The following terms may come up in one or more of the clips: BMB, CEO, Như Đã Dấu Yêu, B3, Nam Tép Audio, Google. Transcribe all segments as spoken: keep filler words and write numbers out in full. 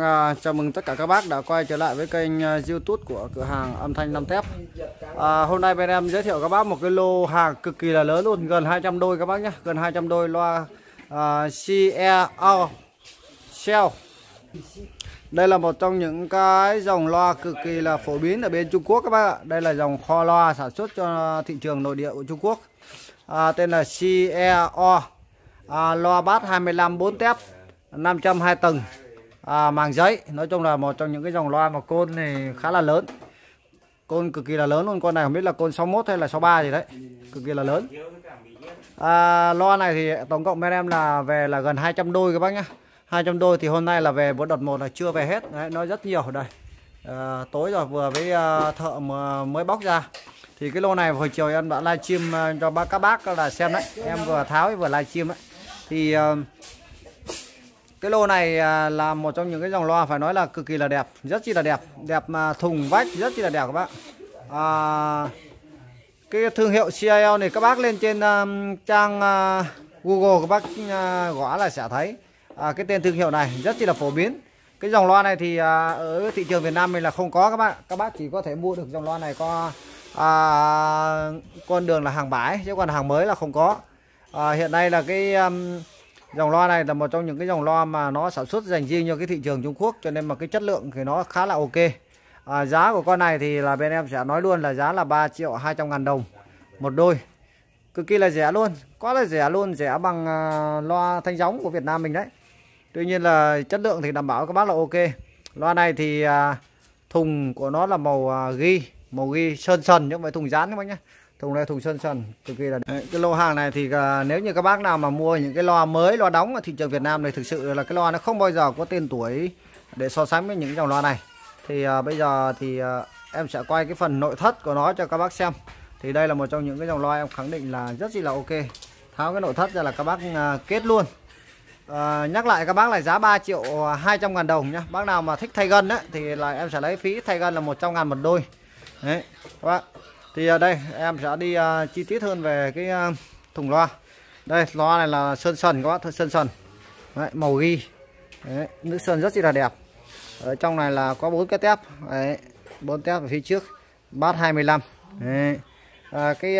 À, chào mừng tất cả các bác đã quay trở lại với kênh YouTube của cửa hàng âm thanh Nam Thép. à, Hôm nay bên em giới thiệu các bác một cái lô hàng cực kỳ là lớn luôn, gần hai trăm đôi các bác nhé. Gần hai trăm đôi loa à, xê i ô Shell. Đây là một trong những cái dòng loa cực kỳ là phổ biến ở bên Trung Quốc các bác ạ. Đây là dòng kho loa sản xuất cho thị trường nội địa của Trung Quốc. à, Tên là xê i ô à, loa bass hai mươi lăm bốn tép năm trăm hai mươi hai tầng. À, màng giấy, nói chung là một trong những cái dòng loa mà côn thì khá là lớn. Côn cực kỳ là lớn luôn, con này không biết là côn sáu mốt hay là sáu ba gì đấy. Cực kỳ là lớn. à, Loa này thì tổng cộng bên em là về là gần hai trăm đôi các bác nhá. Hai trăm đôi thì hôm nay là về bốn đợt một là chưa về hết đấy, nó rất nhiều đây. à, Tối rồi vừa với thợ mới bóc ra. Thì cái lô này hồi chiều em đã livestream cho các bác là xem đấy. Em vừa tháo vừa livestream đấy. Thì cái lô này là một trong những cái dòng loa phải nói là cực kỳ là đẹp, rất chi là đẹp, đẹp mà thùng vách rất chi là đẹp các bác. à, Cái thương hiệu xê i ô này các bác lên trên um, trang uh, Google các bác uh, gõ là sẽ thấy à, cái tên thương hiệu này rất chi là phổ biến. Cái dòng loa này thì uh, ở thị trường Việt Nam mình là không có các bác. Các bác chỉ có thể mua được dòng loa này có uh, con đường là hàng bãi, chứ còn hàng mới là không có. uh, Hiện nay là cái um, dòng loa này là một trong những cái dòng loa mà nó sản xuất dành riêng cho cái thị trường Trung Quốc, cho nên mà cái chất lượng thì nó khá là ok. à, Giá của con này thì là bên em sẽ nói luôn là giá là ba triệu hai trăm ngàn đồng một đôi. Cực kỳ là rẻ luôn, quá là rẻ luôn, rẻ bằng loa thanh gióng của Việt Nam mình đấy. Tuy nhiên là chất lượng thì đảm bảo các bác là ok. Loa này thì thùng của nó là màu ghi, màu ghi sơn sần, nhưng mà thùng dán các bác nhé. Thùng này thùng sơn sần cực kỳ là đấy. Cái lô hàng này thì à, nếu như các bác nào mà mua những cái loa mới, loa đóng ở thị trường Việt Nam này, thực sự là cái loa nó không bao giờ có tên tuổi để so sánh với những dòng loa này. Thì à, bây giờ thì à, em sẽ quay cái phần nội thất của nó cho các bác xem. Thì đây là một trong những cái dòng loa em khẳng định là rất là ok. Tháo cái nội thất ra là các bác à, kết luôn. à, Nhắc lại các bác là giá ba triệu hai trăm ngàn đồng nhá. Bác nào mà thích thay gân ấy, thì là em sẽ lấy phí thay gân là một trăm ngàn một đôi. Đấy các bác. Thì ở đây em sẽ đi uh, chi tiết hơn về cái uh, thùng loa. Đây loa này là sơn sần các bác, sơn sần. Đấy, màu ghi. Đấy, nước sơn rất là đẹp. Ở trong này là có bốn cái tép. Đấy, bốn tép ở phía trước. Bass hai mươi lăm. Đấy. À, cái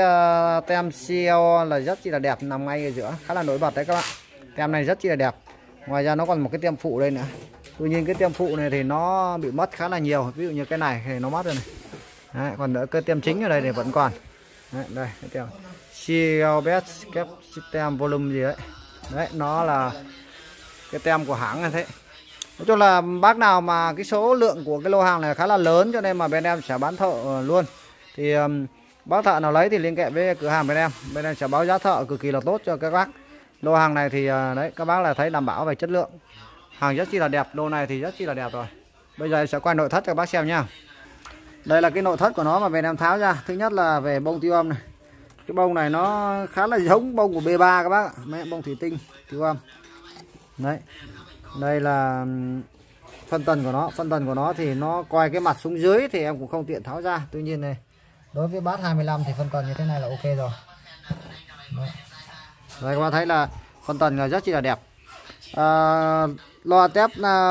uh, tem xê i ô là rất là đẹp, nằm ngay ở giữa, khá là nổi bật đấy các bạn. Tem này rất là đẹp. Ngoài ra nó còn một cái tem phụ đây nữa. Tuy nhiên cái tem phụ này thì nó bị mất khá là nhiều. Ví dụ như cái này thì nó mất rồi này. Đấy, còn đỡ cái tem chính ở đây thì vẫn còn. Đấy, đây cái tem xê i ô Bass Cap System Volume gì đấy. Đấy nó là cái tem của hãng này thế. Nói chung là bác nào mà cái số lượng của cái lô hàng này khá là lớn, cho nên mà bên em sẽ bán thợ luôn. Thì um, bác thợ nào lấy thì liên hệ với cửa hàng bên em. Bên em sẽ báo giá thợ cực kỳ là tốt cho các bác. Lô hàng này thì uh, đấy các bác là thấy đảm bảo về chất lượng. Hàng rất chi là đẹp, lô này thì rất chi là đẹp rồi. Bây giờ em sẽ quay nội thất cho các bác xem nha. Đây là cái nội thất của nó mà bên em tháo ra. Thứ nhất là về bông tiêu âm này. Cái bông này nó khá là giống bông của bê ba các bác ạ. Mẹ bông thủy tinh tiêu âm. Đấy. Đây là phân tần của nó. Phân tần của nó thì nó quay cái mặt xuống dưới thì em cũng không tiện tháo ra. Tuy nhiên này, đối với bass hai mươi lăm thì phân tần như thế này là ok rồi. Đấy. Đây các bác thấy là phân tần là rất là đẹp. À, loa tép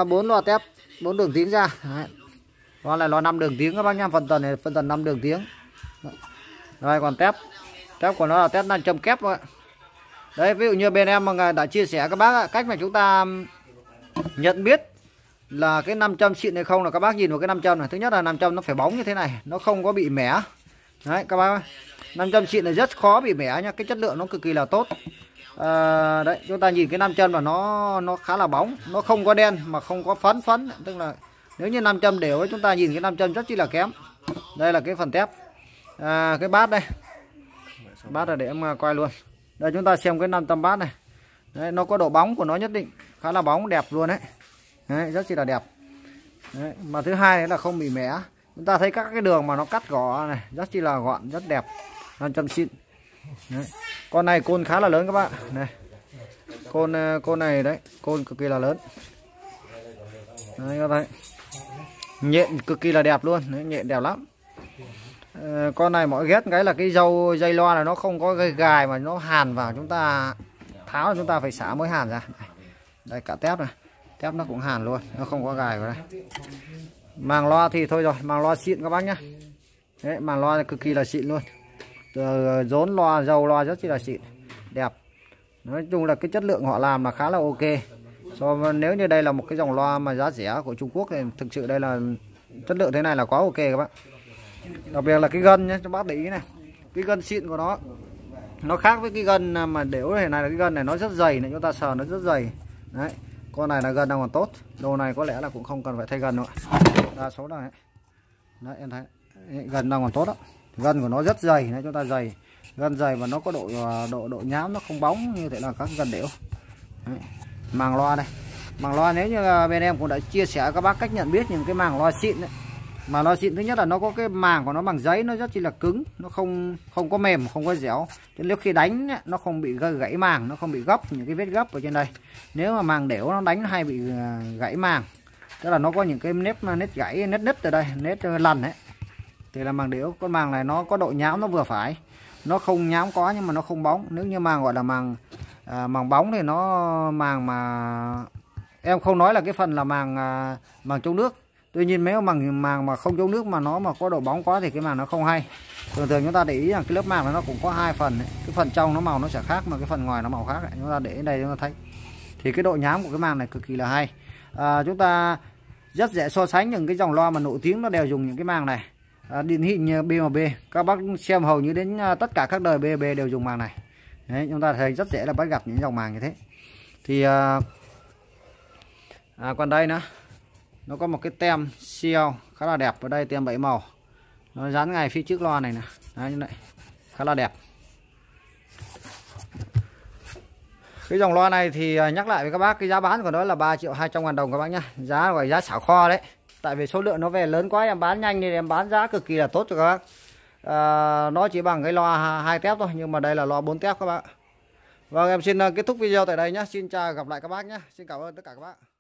bốn loa tép bốn đường tiếng ra. Đấy. Đó là loa năm đường tiếng các bác nhá, phần tần này phần tần năm đường tiếng. Đây còn tép. Tép của nó là tép năm chấm kép thôi. Đấy, ví dụ như bên em mà đã chia sẻ các bác cách mà chúng ta nhận biết là cái năm trăm xịn hay không là các bác nhìn vào cái năm trăm này. Thứ nhất là năm trăm nó phải bóng như thế này, nó không có bị mẻ. Đấy các bác, năm trăm xịn là rất khó bị mẻ nhá, cái chất lượng nó cực kỳ là tốt. À, đấy, chúng ta nhìn cái năm trăm mà nó nó khá là bóng, nó không có đen mà không có phấn phấn, tức là nếu như năm trăm đều ấy, chúng ta nhìn cái năm trăm rất chi là kém. Đây là cái phần tép. à, Cái bát đây. Bát là để em quay luôn. Đây chúng ta xem cái năm trăm bát này. Đấy, nó có độ bóng của nó nhất định. Khá là bóng đẹp luôn đấy, đấy rất chi là đẹp. Đấy, mà thứ hai là không bị mẻ. Chúng ta thấy các cái đường mà nó cắt gõ này rất chi là gọn, rất đẹp. năm trăm xịn. Đấy. Con này côn khá là lớn các bạn này. Côn, côn này đấy, côn cực kỳ là lớn. Đấy các bạn. Nhện cực kỳ là đẹp luôn, đấy, nhện đẹp lắm. à, Con này mọi ghét cái là cái dâu dây loa này nó không có gây gài mà nó hàn vào, chúng ta tháo chúng ta phải xả mới hàn ra. Đây cả tép này. thép nó cũng hàn luôn, nó không có gài vào đây. Màng loa thì thôi rồi, màng loa xịn các bác nhá. Đấy, màng loa cực kỳ là xịn luôn, từ rốn loa, dầu loa rất là xịn, đẹp. Nói chung là cái chất lượng họ làm là khá là ok. So với nếu như đây là một cái dòng loa mà giá rẻ của Trung Quốc thì thực sự đây là chất lượng thế này là quá ok các bạn. Đặc biệt là cái gân nhé, cho bác để ý này, cái gân xịn của nó, nó khác với cái gân mà đểu này, này là cái gân này nó rất dày này, chúng ta sờ nó rất dày. Đấy, con này là gân đang còn tốt, đồ này có lẽ là cũng không cần phải thay gân nữa. Đa số này, đấy em thấy gân đang còn tốt đó, gân của nó rất dày, này chúng ta dày, gân dày và nó có độ độ độ nhám, nó không bóng như thế là các gân đểu. Đấy. Màng loa đây, màng loa nếu như bên em cũng đã chia sẻ các bác cách nhận biết những cái màng loa xịn đấy. Mà loa xịn thứ nhất là nó có cái màng của nó bằng giấy, nó rất chỉ là cứng, nó không không có mềm, không có dẻo. Thế nếu khi đánh nó không bị gãy màng, nó không bị gấp những cái vết gấp ở trên đây. Nếu mà màng đểu nó đánh nó hay bị gãy màng, tức là nó có những cái nếp nếp gãy, nếp nứt ở đây, nếp lằn đấy. Thì là màng đểu, con màng này nó có độ nhám nó vừa phải, nó không nhám quá nhưng mà nó không bóng. Nếu như màng gọi là màng à, màng bóng thì nó màng mà em không nói là cái phần là màng à, màng chống nước. Tuy nhiên nếu màng màng mà không chống nước mà nó mà có độ bóng quá thì cái màng nó không hay. Thường thường chúng ta để ý rằng cái lớp màng này nó cũng có hai phần ấy. Cái phần trong nó màu nó sẽ khác mà cái phần ngoài nó màu khác ấy. Chúng ta để ở đây chúng ta thấy thì cái độ nhám của cái màng này cực kỳ là hay. À, chúng ta rất dễ so sánh những cái dòng loa mà nổi tiếng nó đều dùng những cái màng này. À, điển hình B M B, các bác xem hầu như đến tất cả các đời B M B đều dùng màng này. Đấy, chúng ta thấy rất dễ là bắt gặp những dòng màng như thế. Thì à, à, còn đây nữa, nó có một cái tem xê i ô khá là đẹp ở đây, tem bảy màu, nó dán ngay phía trước loa này nè, đấy, như vậy khá là đẹp. Cái dòng loa này thì nhắc lại với các bác, cái giá bán của nó là ba triệu hai trăm ngàn đồng các bác nhá, giá gọi giá xảo kho đấy. Tại vì số lượng nó về lớn quá, em bán nhanh nên em bán giá cực kỳ là tốt cho các bác. À, nó chỉ bằng cái loa hai tép thôi, nhưng mà đây là loa bốn tép các bác. Vâng, em xin kết thúc video tại đây nhé. Xin chào, gặp lại các bác nhé. Xin cảm ơn tất cả các bác.